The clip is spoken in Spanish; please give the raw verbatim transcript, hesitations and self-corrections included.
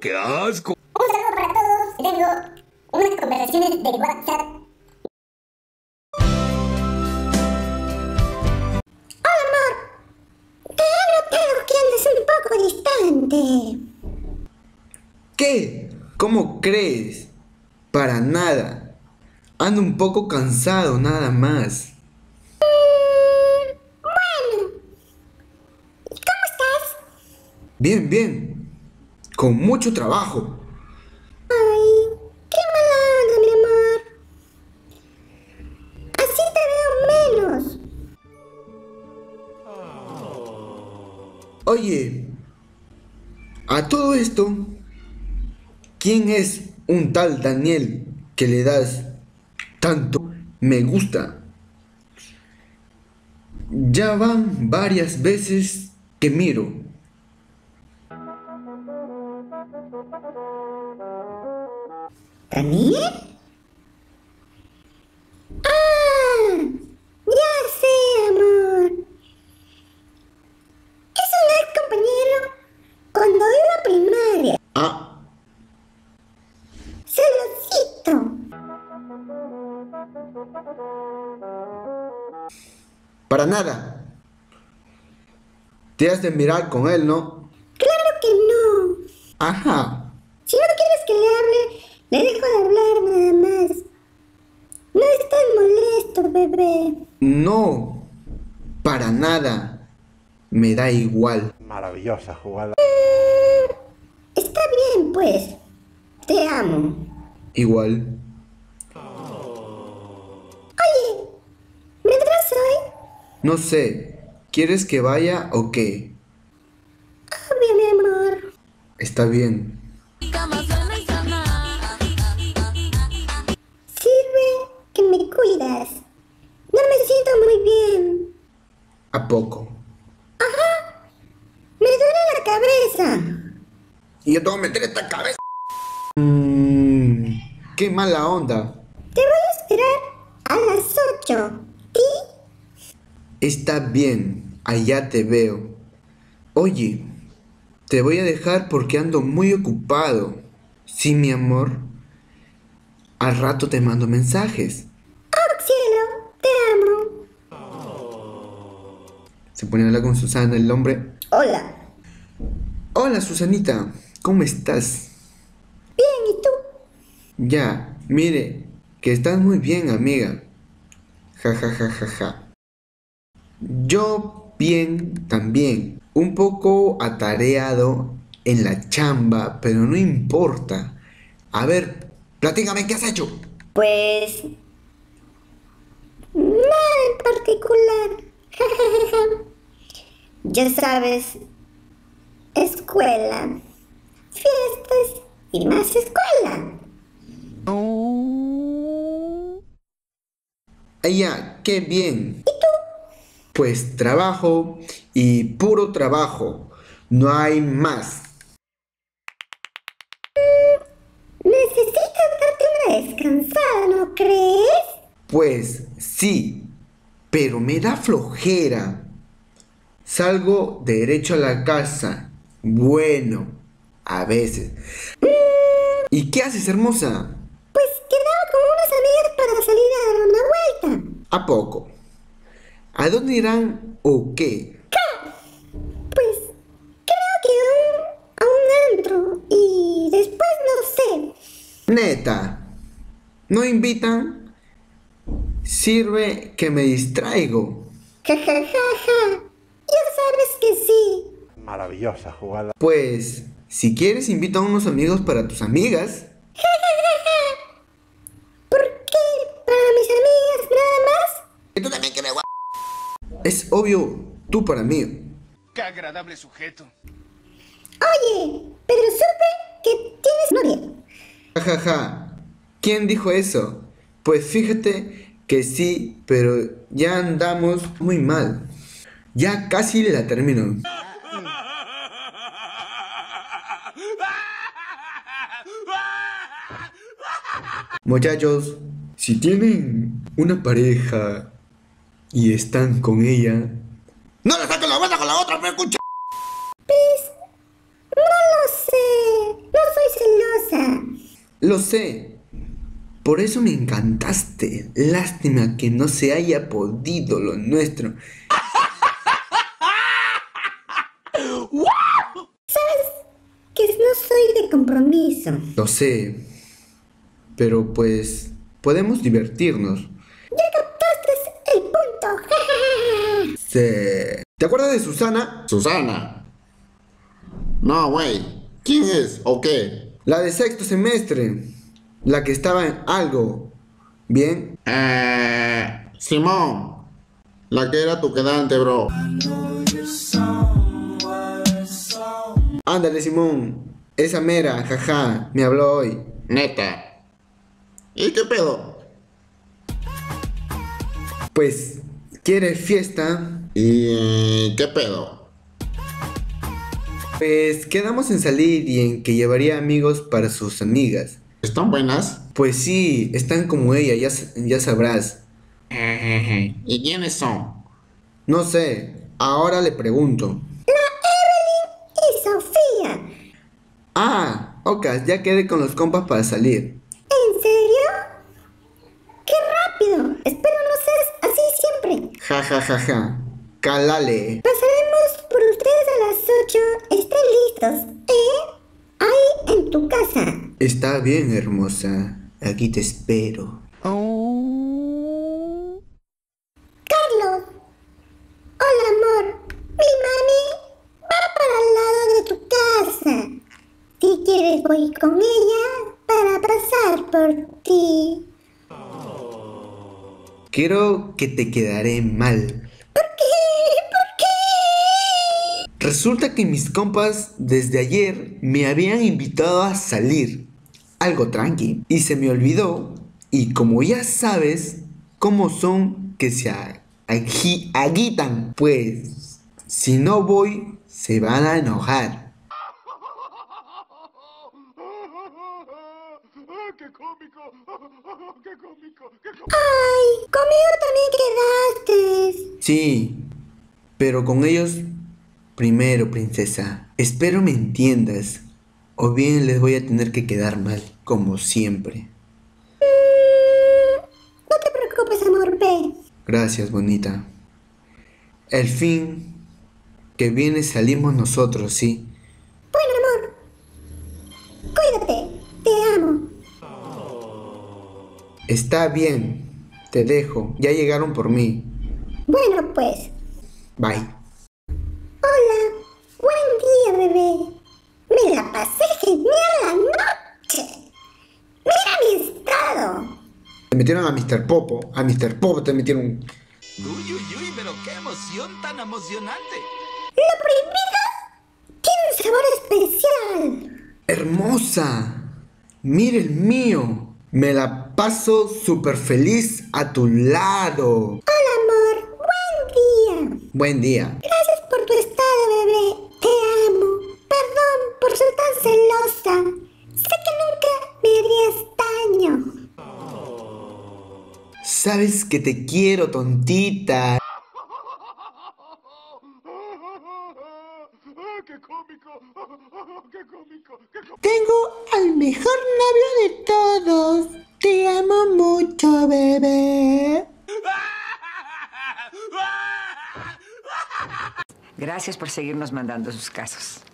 ¡Qué asco! Un saludo para todos. Tengo unas conversaciones de WhatsApp. Hola, amor. Te he notado que andas un poco distante. ¿Qué? ¿Cómo crees? Para nada. Ando un poco cansado, nada más. Bien, bien. Con mucho trabajo. Ay, qué mala onda, mi amor. Así te veo menos. Oye, a todo esto, ¿quién es un tal Daniel que le das tanto me gusta? Ya van varias veces que miro. ¿Daniel? ¡Ah! Ya sé, amor. Es un ex compañero cuando iba a primaria. Ah. Celosito. Para nada. Te has de mirar con él, ¿no? Claro que no. Ajá. Si no quieres que le hable, le dejo de hablar nada más. No estás molesto, bebé. No, para nada. Me da igual. Maravillosa jugada. Mm, está bien, pues. Te amo. Igual. Oh. Oye, ¿me traes hoy? No sé. ¿Quieres que vaya o qué? Obvio, mi amor. Está bien. Cuidas. No me siento muy bien. ¿A poco? Ajá. Me duele la cabeza. Y yo tengo que meter esta cabeza. Mmm. Qué mala onda. Te voy a esperar a las ocho. ¿Y? Está bien. Allá te veo. Oye, te voy a dejar porque ando muy ocupado. Sí, mi amor. Al rato te mando mensajes. Se pone a hablar con Susana, el hombre. Hola. Hola, Susanita. ¿Cómo estás? Bien, ¿y tú? Ya, mire, que estás muy bien, amiga. Ja, ja, ja, ja, ja. Yo bien también. Un poco atareado en la chamba, pero no importa. A ver, platícame, ¿qué has hecho? Pues... nada en particular. Ja, ja, ja, ja. Ya sabes, escuela, fiestas y más escuela. Oh. Ay, ya, qué bien. ¿Y tú? Pues trabajo y puro trabajo, no hay más. Mm, necesitas darte una descansada, ¿no crees? Pues sí, pero me da flojera. Salgo derecho a la casa. Bueno, a veces. Mm. ¿Y qué haces, hermosa? Pues quedaba con unas amigas para salir a dar una vuelta. ¿A poco? ¿A dónde irán o qué? ¿Qué? Pues creo que a un, a un antro y después no sé. Neta, ¿no invitan? Sirve que me distraigo. Ja, ja, ja, ja. Ya sabes que sí. Maravillosa jugada. Pues, si quieres, invita a unos amigos para tus amigas. Ja, ja, ja, ja. ¿Por qué para mis amigas nada más? Y tú también que me guay. Es obvio, tú para mí. Qué agradable sujeto. Oye, pero supe que tienes novia. Ja, ja, ja. ¿Quién dijo eso? Pues fíjate que sí, pero ya andamos muy mal. Ya casi la termino. Muchachos, si tienen una pareja y están con ella, ¡no le saquen la vuelta con la otra! ¡Me escucha! lo sé. Por eso me encantaste. Lástima que no se haya podido lo nuestro. Sabes que no soy de compromiso. Lo sé. Pero pues podemos divertirnos. Ya captaste el punto. Sí. ¿Te acuerdas de Susana? Susana. No, güey. ¿Quién es o qué? La de sexto semestre. La que estaba en algo. ¿Bien? Eh, Simón. La que era tu quedante, bro. Ándale, Simón. Esa mera, jaja, me habló hoy. Neta. ¿Y qué pedo? Pues, ¿quieres fiesta? ¿Y qué pedo? Pues, quedamos en salir y en que llevaría amigos para sus amigas. ¿Están buenas? Pues sí, están como ella, ya, ya sabrás. ¿Y quiénes son? No sé, ahora le pregunto. La Evelyn y Sofía. Ah, ok, ya quedé con los compas para salir. ¿En serio? ¡Qué rápido! Espero no seas así siempre. Ja, ja, ja, ja. Calale. Pasaremos por ustedes a las ocho. Estén listos, ¿eh? Ahí en tu casa. Está bien, hermosa. Aquí te espero. Oh. Carlos. Hola, amor. Mi mami va para el lado de tu casa. Si quieres voy con ella para pasar por ti. Creo que te quedaré mal. ¿Por qué? ¿Por qué? Resulta que mis compas desde ayer me habían invitado a salir. Algo tranqui. Y se me olvidó. Y como ya sabes cómo son que se agitan, pues si no voy se van a enojar. ¡Qué cómico! ¡Qué cómico! ¡Ay! ¡Conmigo también quedaste! Sí, pero con ellos primero, princesa. Espero me entiendas. O bien les voy a tener que quedar mal, como siempre. Mm, no te preocupes, amor, ve. Gracias, bonita. El fin que viene salimos nosotros, ¿sí? Bueno, amor. Cuídate, te amo. Está bien, te dejo. Ya llegaron por mí. Bueno, pues. Bye. Hola, buen día, bebé. Me la pasé genial la noche. Mira mi estado. Te metieron a míster Popo. A míster Popo te metieron. Uy, uy, uy, pero qué emoción tan emocionante. Lo prohibido tiene un sabor especial. Hermosa. Mira el mío. Me la paso súper feliz a tu lado. Hola, amor. Buen día. Buen día. Gracias por tu estado, bebé. Te amo. Perdón por ser tan celosa. Sé que nunca me harías daño. Sabes que te quiero, tontita. ¡Qué cómico! ¡Qué cómico! Tengo al mejor novio de todos. Te amo mucho, bebé. Gracias por seguirnos mandando sus casos.